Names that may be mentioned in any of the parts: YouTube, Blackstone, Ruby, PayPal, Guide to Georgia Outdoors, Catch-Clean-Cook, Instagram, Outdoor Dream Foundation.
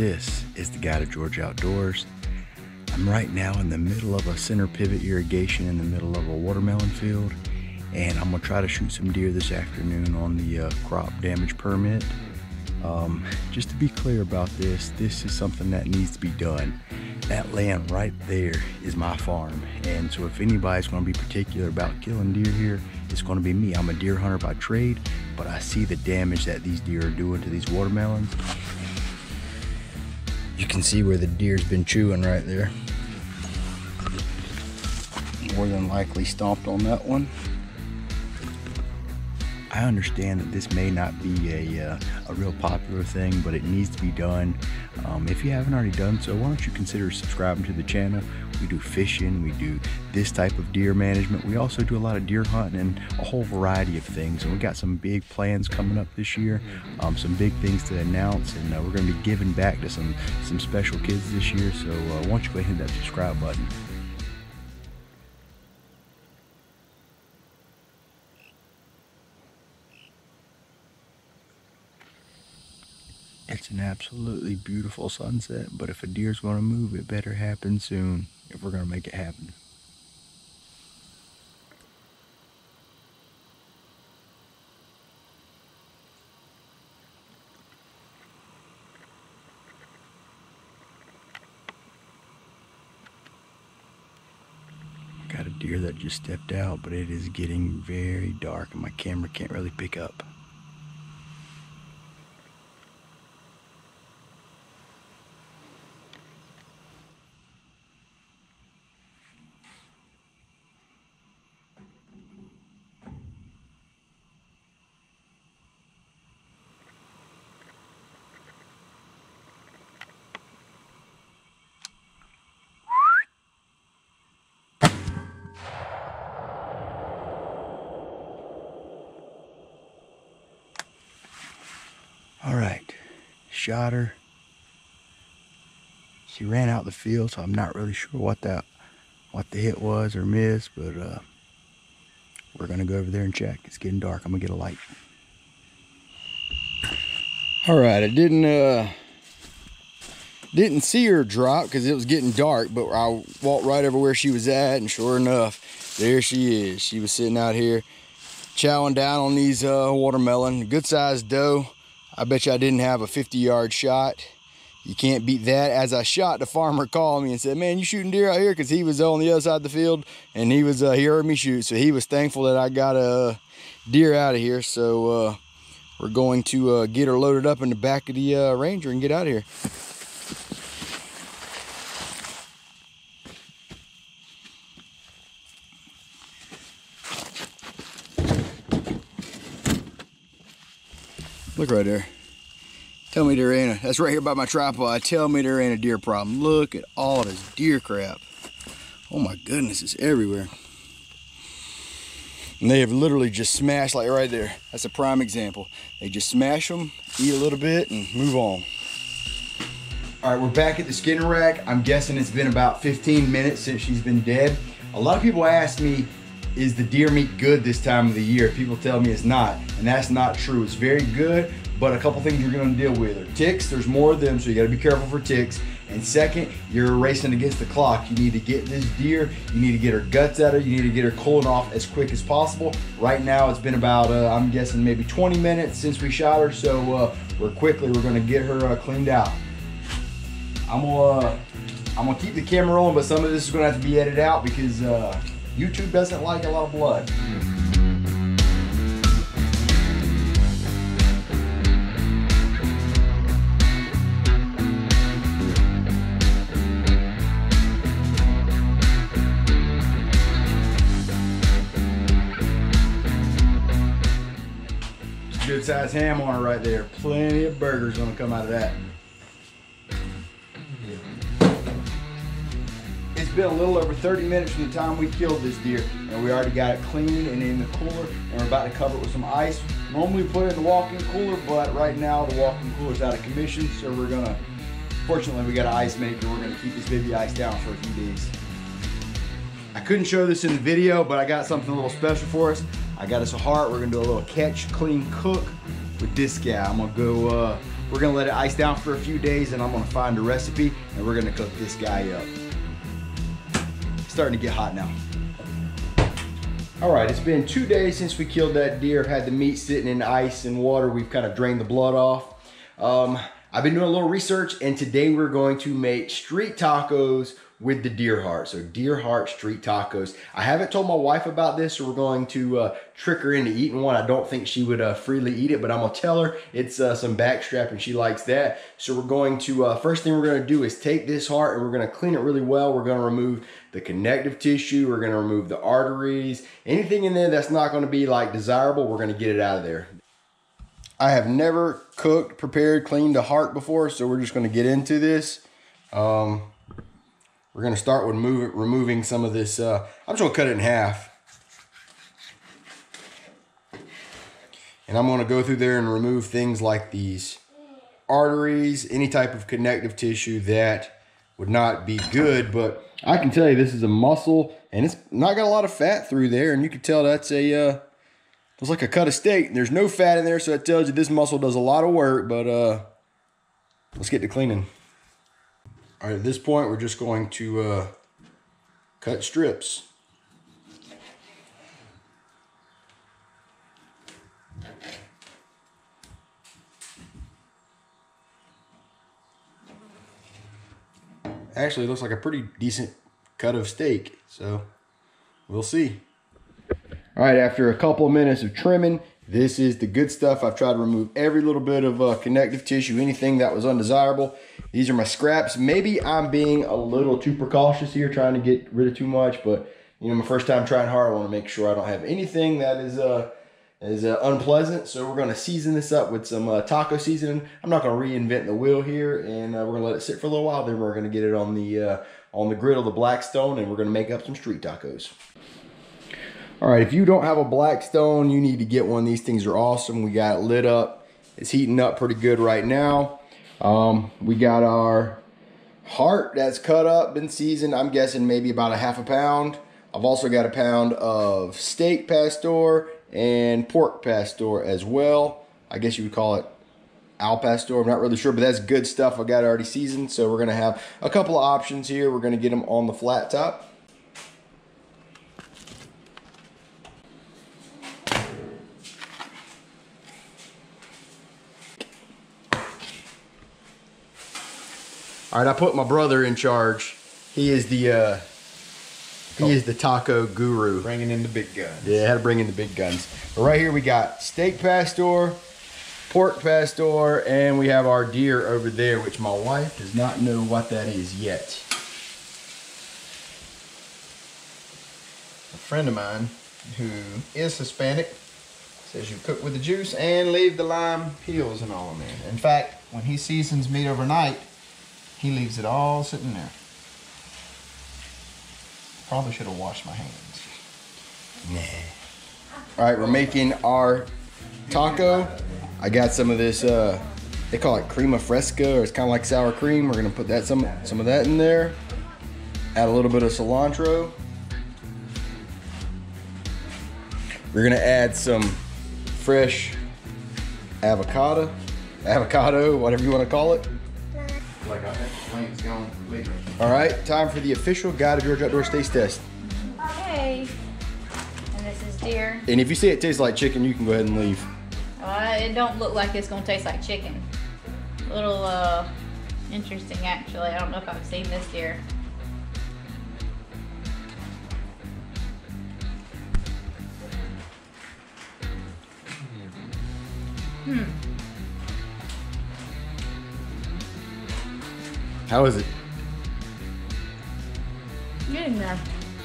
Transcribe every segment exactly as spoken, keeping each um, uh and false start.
This is the Guide to Georgia Outdoors. I'm right now in the middle of a center pivot irrigation in the middle of a watermelon field, and I'm gonna try to shoot some deer this afternoon on the uh, crop damage permit. Um, just to be clear about this, this is something that needs to be done. That land right there is my farm, and so if anybody's gonna be particular about killing deer here, it's gonna be me. I'm a deer hunter by trade, but I see the damage that these deer are doing to these watermelons. You can see where the deer's been chewing right there. More than likely stomped on that one. I understand that this may not be a, uh, a real popular thing, but it needs to be done. Um, if you haven't already done so, why don't you consider subscribing to the channel? We do fishing, we do this type of deer management. We also do a lot of deer hunting and a whole variety of things. And we got some big plans coming up this year, um, some big things to announce, and uh, we're gonna be giving back to some, some special kids this year. So uh, why don't you go ahead and hit that subscribe button. It's an absolutely beautiful sunset, but if a deer's going to move, it better happen soon if we're going to make it happen. Got a deer that just stepped out, but it is getting very dark and my camera can't really pick up. All right, shot her. She ran out the field, so I'm not really sure what that, what the hit was or missed, but uh, we're gonna go over there and check. It's getting dark, I'm gonna get a light. All right, I didn't, uh, didn't see her drop because it was getting dark, but I walked right over where she was at, and sure enough, there she is. She was sitting out here chowing down on these uh, watermelon, good sized doe. I bet you I didn't have a fifty yard shot. You can't beat that. As I shot, the farmer called me and said, "Man, you shooting deer out here?" Because he was on the other side of the field, and he was uh, he heard me shoot, so he was thankful that I got a deer out of here. So uh, we're going to uh, get her loaded up in the back of the uh, Ranger and get out of here. Look right there. Tell me there ain't a, that's right here by my tripod. Tell me there ain't a deer problem. Look at all this deer crap. Oh my goodness, it's everywhere. And they have literally just smashed, like right there. That's a prime example. They just smash them, eat a little bit, and move on. All right, we're back at the skin rack. I'm guessing it's been about fifteen minutes since she's been dead. A lot of people ask me, is the deer meat good this time of the year? People tell me it's not, and that's not true. It's very good, but a couple things you're gonna deal with are ticks. There's more of them, so you gotta be careful for ticks. And second, you're racing against the clock. You need to get this deer, you need to get her guts out of her, you need to get her cooling off as quick as possible. Right now, it's been about, uh, I'm guessing maybe twenty minutes since we shot her, so uh, we're quickly, we're gonna get her uh, cleaned out. I'm gonna, uh, I'm gonna keep the camera rolling, but some of this is gonna have to be edited out because uh, YouTube doesn't like a lot of blood. It's a good size ham on her right there. Plenty of burgers gonna come out of that. It's been a little over thirty minutes from the time we killed this deer, and we already got it cleaned and in the cooler, and we're about to cover it with some ice. Normally we put it in the walk-in cooler, but right now the walk-in cooler's out of commission, so we're gonna, fortunately we got an ice maker, we're gonna keep this baby ice down for a few days. I couldn't show this in the video, but I got something a little special for us. I got us a heart. We're gonna do a little catch, clean, cook with this guy. I'm gonna go, uh, We're gonna let it ice down for a few days, and I'm gonna find a recipe and we're gonna cook this guy up. It's starting to get hot now. All right, it's been two days since we killed that deer. Had the meat sitting in ice and water. We've kind of drained the blood off. Um, I've been doing a little research, and today we're going to make street tacos with the deer heart. So deer heart street tacos. I haven't told my wife about this, so we're going to uh, trick her into eating one. I don't think she would uh, freely eat it, but I'm gonna tell her it's uh, some backstrap and she likes that. So we're going to, uh, first thing we're gonna do is take this heart and we're gonna clean it really well. We're gonna remove the connective tissue. We're gonna remove the arteries. Anything in there that's not gonna be like desirable, we're gonna get it out of there. I have never cooked, prepared, cleaned a heart before, so we're just gonna get into this. Um, We're gonna start with move, removing some of this. Uh, I'm just gonna cut it in half. And I'm gonna go through there and remove things like these arteries, any type of connective tissue that would not be good, but I can tell you this is a muscle and it's not got a lot of fat through there, and you can tell that's a, uh, it's like a cut of steak. There's no fat in there, so that tells you this muscle does a lot of work, but uh, let's get to cleaning. All right, at this point, we're just going to uh, cut strips. Actually, it looks like a pretty decent cut of steak, so we'll see. All right, after a couple of minutes of trimming, this is the good stuff. I've tried to remove every little bit of uh, connective tissue, anything that was undesirable. These are my scraps. Maybe I'm being a little too precautious here, trying to get rid of too much, but you know, my first time trying hard, I want to make sure I don't have anything that is uh, is uh, unpleasant. So we're going to season this up with some uh, taco seasoning. I'm not going to reinvent the wheel here, and uh, we're going to let it sit for a little while. Then we're going to get it on the uh, on the griddle, the Blackstone, and we're going to make up some street tacos. All right, if you don't have a Blackstone, you need to get one. These things are awesome. We got it lit up. It's heating up pretty good right now. Um, we got our heart that's cut up, been seasoned. I'm guessing maybe about a half a pound. I've also got a pound of steak pastor and pork pastor as well. I guess you would call it al pastor. I'm not really sure, but that's good stuff. I got it already seasoned, so we're going to have a couple of options here. We're going to get them on the flat top. All right, I put my brother in charge. He is the uh, he is the taco guru. Bringing in the big guns. Yeah, I had to bring in the big guns. But right here we got steak pastor, pork pastor, and we have our deer over there, which my wife does not know what that is yet. A friend of mine who is Hispanic says you cook with the juice and leave the lime peels and all in there. In fact, when he seasons meat overnight, he leaves it all sitting there. Probably should have washed my hands. Nah. All right, we're making our taco. I got some of this, uh, they call it crema fresca, or it's kind of like sour cream. We're gonna put that some, some of that in there. Add a little bit of cilantro. We're gonna add some fresh avocado, avocado, whatever you wanna call it. Like I think going later. All right, time for the official Guide to Georgia Outdoors taste test. Okay, and this is deer. And if you say it tastes like chicken, you can go ahead and leave. Uh, it don't look like it's gonna taste like chicken. A little uh, interesting, actually. I don't know if I've seen this deer. Hmm. How is it? Getting there.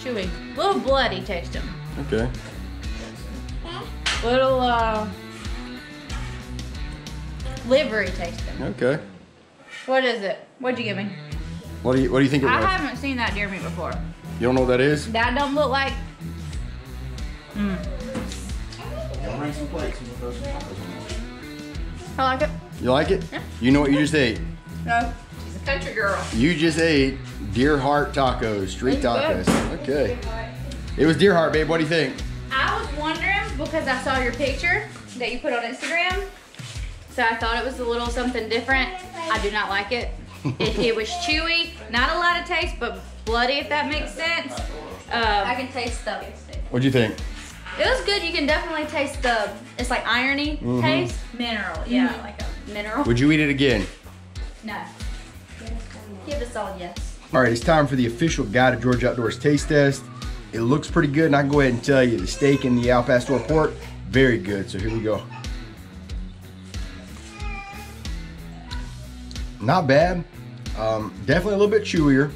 Chewy. A little bloody tasting. Okay. Little uh, livery tasting. Okay. What is it? What'd you give me? What do you What do you think it was? I haven't seen that deer meat before. You don't know what that is? That don't look like. Mm. I like it. You like it? Yeah. You know what you just ate? No. Country girl. You just ate deer heart tacos, street tacos. Okay. It was deer heart, babe. What do you think? I was wondering because I saw your picture that you put on Instagram so I thought it was a little something different. I do not like it. It, it was chewy, not a lot of taste, but bloody, if that makes sense. Um, I can taste the... What'd you think? It was good. You can definitely taste the, it's like irony mm-hmm. taste. Mineral, yeah, mm-hmm. like a mineral. Would you eat it again? No. Give us all yes. All right, it's time for the official Guide to Georgia Outdoors taste test. It looks pretty good, and I can go ahead and tell you, the steak and the al pastor pork, very good, so here we go. Not bad, um, definitely a little bit chewier,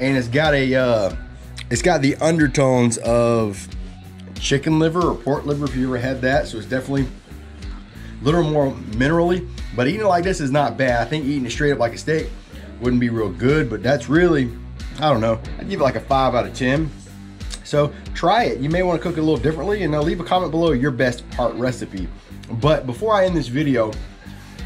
and it's got a, uh, it's got the undertones of chicken liver or pork liver if you ever had that, so it's definitely a little more minerally, but eating it like this is not bad. I think eating it straight up like a steak wouldn't be real good, but that's really, I don't know, I'd give it like a five out of ten. So try it. You may want to cook it a little differently, and I'll leave a comment below your best part recipe. But before I end this video,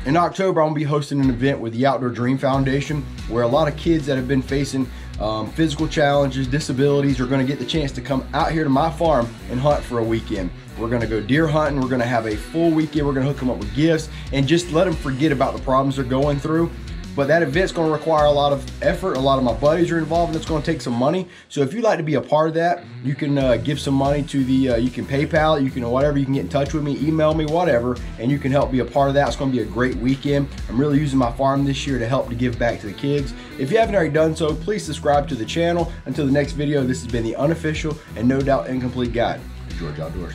in October, I'm gonna be hosting an event with the Outdoor Dream Foundation, where a lot of kids that have been facing um, physical challenges, disabilities, are gonna get the chance to come out here to my farm and hunt for a weekend. We're gonna go deer hunting. We're gonna have a full weekend. We're gonna hook them up with gifts and just let them forget about the problems they're going through. But that event's gonna require a lot of effort. A lot of my buddies are involved, and it's gonna take some money. So if you'd like to be a part of that, you can uh, give some money to the, uh, you can PayPal, you can whatever, you can get in touch with me, email me, whatever, and you can help be a part of that. It's gonna be a great weekend. I'm really using my farm this year to help to give back to the kids. If you haven't already done so, please subscribe to the channel. Until the next video, this has been the unofficial and no doubt incomplete Guide to Georgia Outdoors.